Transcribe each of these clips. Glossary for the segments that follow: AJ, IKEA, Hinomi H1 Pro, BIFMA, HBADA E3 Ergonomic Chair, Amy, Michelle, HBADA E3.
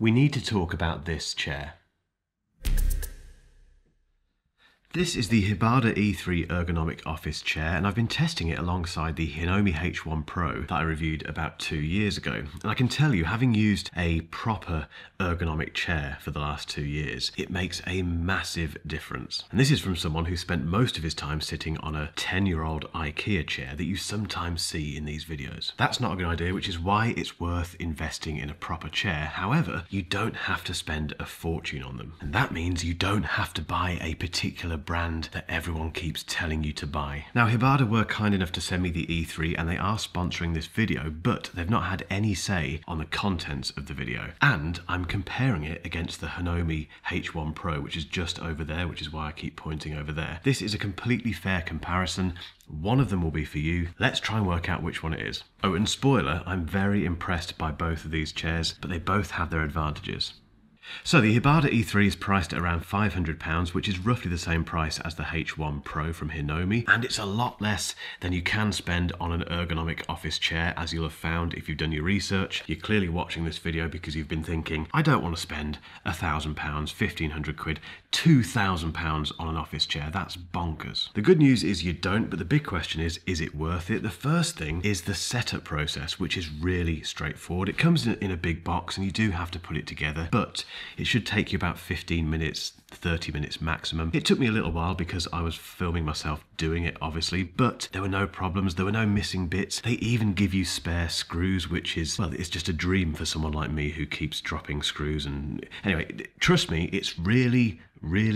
We need to talk about this chair. This is the HBADA E3 ergonomic office chair, and I've been testing it alongside the Hinomi H1 Pro that I reviewed about 2 years ago. And I can tell you, having used a proper ergonomic chair for the last 2 years, it makes a massive difference. And this is from someone who spent most of his time sitting on a 10-year-old IKEA chair that you sometimes see in these videos. That's not a good idea, which is why it's worth investing in a proper chair. However, you don't have to spend a fortune on them. And that means you don't have to buy a particular brand that everyone keeps telling you to buy. Now, HBADA were kind enough to send me the E3 and they are sponsoring this video, but they've not had any say on the contents of the video. And I'm comparing it against the Hinomi H1 Pro, which is just over there, which is why I keep pointing over there. This is a completely fair comparison. One of them will be for you. Let's try and work out which one it is. Oh, and spoiler, I'm very impressed by both of these chairs, but they both have their advantages. So the HBADA E3 is priced at around £500, which is roughly the same price as the H1 Pro from Hinomi, and it's a lot less than you can spend on an ergonomic office chair, as you'll have found if you've done your research. You're clearly watching this video because you've been thinking, I don't want to spend £1,000, £1,500, £2,000 on an office chair. That's bonkers. The good news is you don't, but the big question is it worth it? The first thing is the setup process, which is really straightforward. It comes in a big box and you do have to put it together, but it should take you about 15 minutes, 30 minutes maximum. It took me a little while because I was filming myself doing it, obviously, but there were no problems, there were no missing bits. They even give you spare screws, which is, well, it's just a dream for someone like me who keeps dropping screws. And anyway, trust me, it's really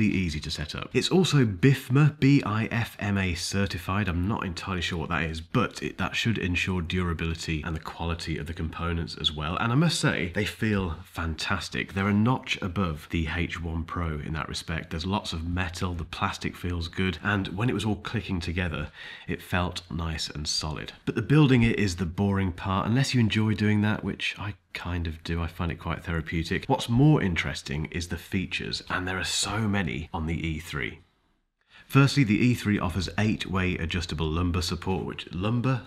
easy to set up. It's also BIFMA, B-I-F-M-A certified. I'm not entirely sure what that is, but that should ensure durability and the quality of the components as well. And I must say, they feel fantastic. They're a notch above the H1 Pro in that respect. There's lots of metal, the plastic feels good, and when it was all clicking together, it felt nice and solid. But the building it is the boring part, unless you enjoy doing that, which I kind of do. I find it quite therapeutic. What's more interesting is the features, and there are so many on the E3. Firstly, the E3 offers 8-way adjustable lumbar support, which lumbar,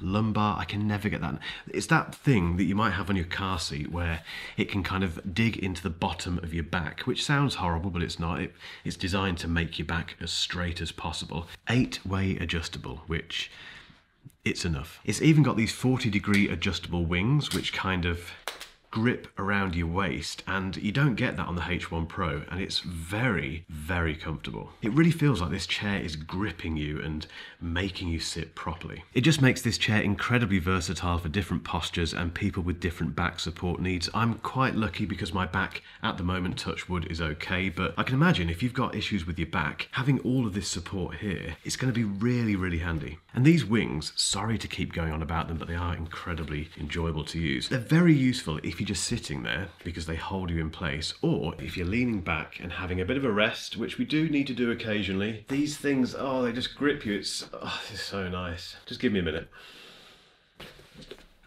I can never get that. It's that thing that you might have on your car seat where it can kind of dig into the bottom of your back, which sounds horrible, but it's not. It's designed to make your back as straight as possible. 8-way adjustable, which it's enough. It's even got these 40-degree adjustable wings, which kind of grip around your waist, and you don't get that on the H1 Pro, and it's very comfortable. It really feels like this chair is gripping you and making you sit properly. It just makes this chair incredibly versatile for different postures and people with different back support needs. I'm quite lucky because my back at the moment, touch wood, is okay, but I can imagine if you've got issues with your back, having all of this support here, it's going to be really handy. And these wings, sorry to keep going on about them, but they are incredibly enjoyable to use. They're very useful if you're just sitting there because they hold you in place, or if you're leaning back and having a bit of a rest, which we do need to do occasionally. These things, oh, they just grip you. It's so nice. Just give me a minute.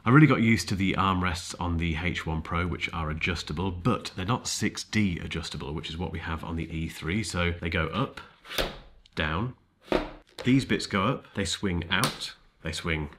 I really got used to the armrests on the H1 Pro, which are adjustable, but they're not 6D adjustable, which is what we have on the E3. So they go up, down. These bits go up, they swing out, they swing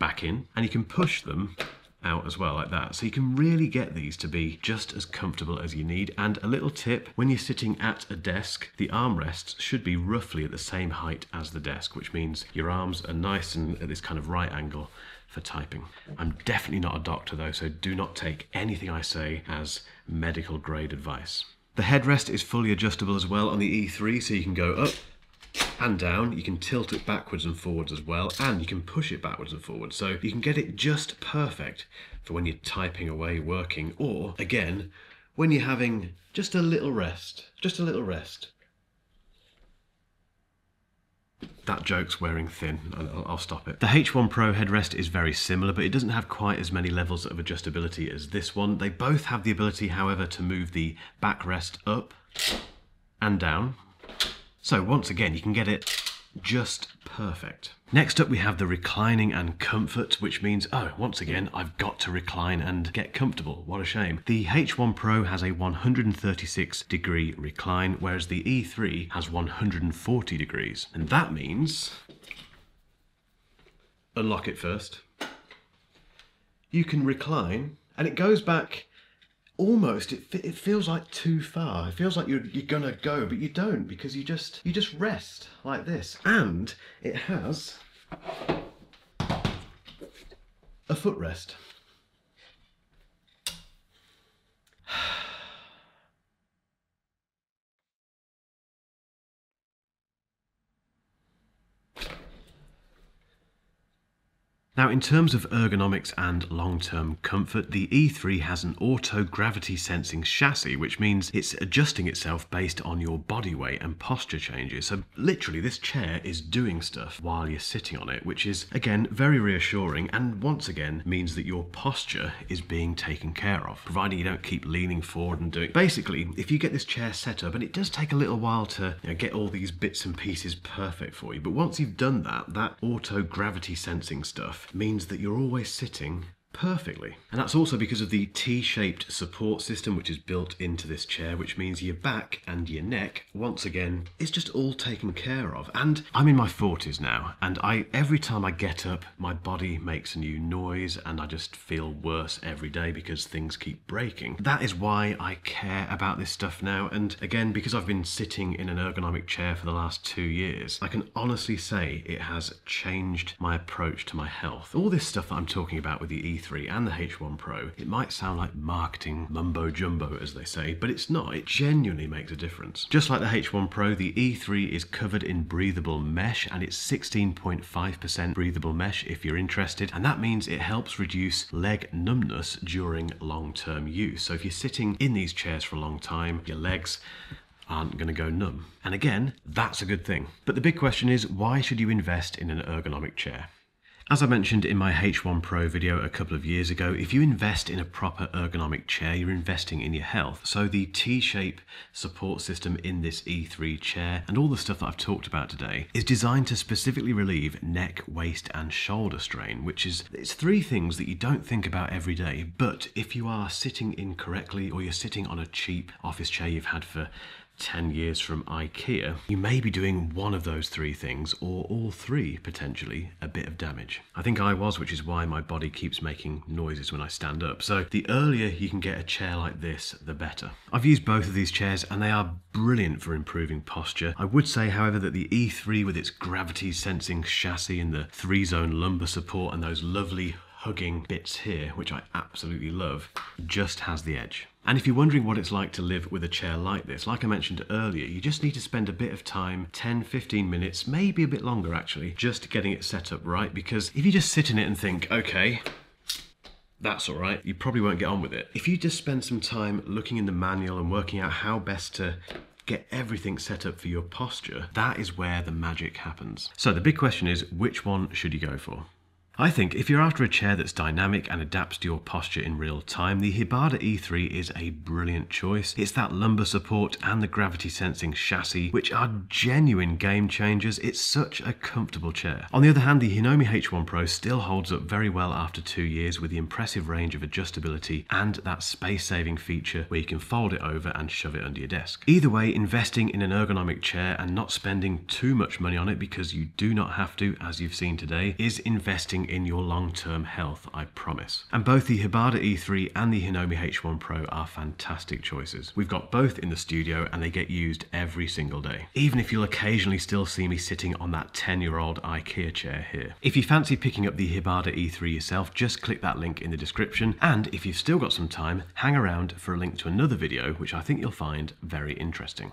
back in, and you can push them out as well, like that. So you can really get these to be just as comfortable as you need. And a little tip, when you're sitting at a desk, the armrests should be roughly at the same height as the desk, which means your arms are nice and at this kind of right angle for typing. I'm definitely not a doctor though, so do not take anything I say as medical grade advice. The headrest is fully adjustable as well on the E3, so you can go up and down, you can tilt it backwards and forwards as well, and you can push it backwards and forwards, so you can get it just perfect for when you're typing away, working, or again, when you're having just a little rest, That joke's wearing thin, I'll stop it. The H1 Pro headrest is very similar, but it doesn't have quite as many levels of adjustability as this one. They both have the ability, however, to move the backrest up and down. So once again, you can get it just perfect. Next up, we have the reclining and comfort, which means, oh, once again, I've got to recline and get comfortable. What a shame. The H1 Pro has a 136-degree recline, whereas the E3 has 140 degrees. And that means, unlock it first, you can recline and it goes back almost, it feels like too far. It feels like you're gonna go, but you don't, because you just rest like this. And it has a footrest. Now, in terms of ergonomics and long-term comfort, the E3 has an auto-gravity sensing chassis, which means it's adjusting itself based on your body weight and posture changes. So literally, this chair is doing stuff while you're sitting on it, which is, again, very reassuring, and once again means that your posture is being taken care of, providing you don't keep leaning forward and doing... Basically, if you get this chair set up, and it does take a little while to get all these bits and pieces perfect for you, but once you've done that, that auto-gravity sensing stuff means that you're always sitting perfectly. And that's also because of the T-shaped support system which is built into this chair, which means your back and your neck, once again, is just all taken care of. And I'm in my 40s now, and every time I get up, my body makes a new noise, and I just feel worse every day because things keep breaking. That is why I care about this stuff now, and again, because I've been sitting in an ergonomic chair for the last 2 years, I can honestly say it has changed my approach to my health. All this stuff that I'm talking about with the E3 and the H1 Pro, it might sound like marketing mumbo jumbo, as they say, but it's not. It genuinely makes a difference. Just like the H1 Pro, the E3 is covered in breathable mesh, and it's 16.5% breathable mesh if you're interested, and that means it helps reduce leg numbness during long-term use. So if you're sitting in these chairs for a long time, your legs aren't going to go numb. And again, that's a good thing. But the big question is, why should you invest in an ergonomic chair? As I mentioned in my H1 Pro video a couple of years ago, if you invest in a proper ergonomic chair, you're investing in your health. So the T-shape support system in this E3 chair, and all the stuff that I've talked about today, is designed to specifically relieve neck, waist and shoulder strain, which is, it's three things that you don't think about every day, but if you are sitting incorrectly, or you're sitting on a cheap office chair you've had for 10 years from IKEA, you may be doing one of those three things, or all three, potentially, a bit of damage. I think I was, which is why my body keeps making noises when I stand up. So the earlier you can get a chair like this, the better. I've used both of these chairs and they are brilliant for improving posture. I would say, however, that the E3 with its gravity sensing chassis and the 3-zone lumbar support and those lovely hugging bits here, which I absolutely love, just has the edge. And if you're wondering what it's like to live with a chair like this, like I mentioned earlier, you just need to spend a bit of time, 10, 15 minutes, maybe a bit longer actually, just getting it set up right, because if you just sit in it and think, okay, that's all right, you probably won't get on with it. If you just spend some time looking in the manual and working out how best to get everything set up for your posture, that is where the magic happens. So the big question is, which one should you go for? I think if you're after a chair that's dynamic and adapts to your posture in real time, the HBADA E3 is a brilliant choice. It's that lumbar support and the gravity sensing chassis, which are genuine game changers. It's such a comfortable chair. On the other hand, the Hinomi H1 Pro still holds up very well after 2 years with the impressive range of adjustability and that space-saving feature where you can fold it over and shove it under your desk. Either way, investing in an ergonomic chair and not spending too much money on it, because you do not have to, as you've seen today, is investing in your long-term health, I promise. And both the HBADA E3 and the Hinomi H1 Pro are fantastic choices. We've got both in the studio and they get used every single day. Even if you'll occasionally still see me sitting on that 10-year-old IKEA chair here. If you fancy picking up the HBADA E3 yourself, just click that link in the description. And if you've still got some time, hang around for a link to another video, which I think you'll find very interesting.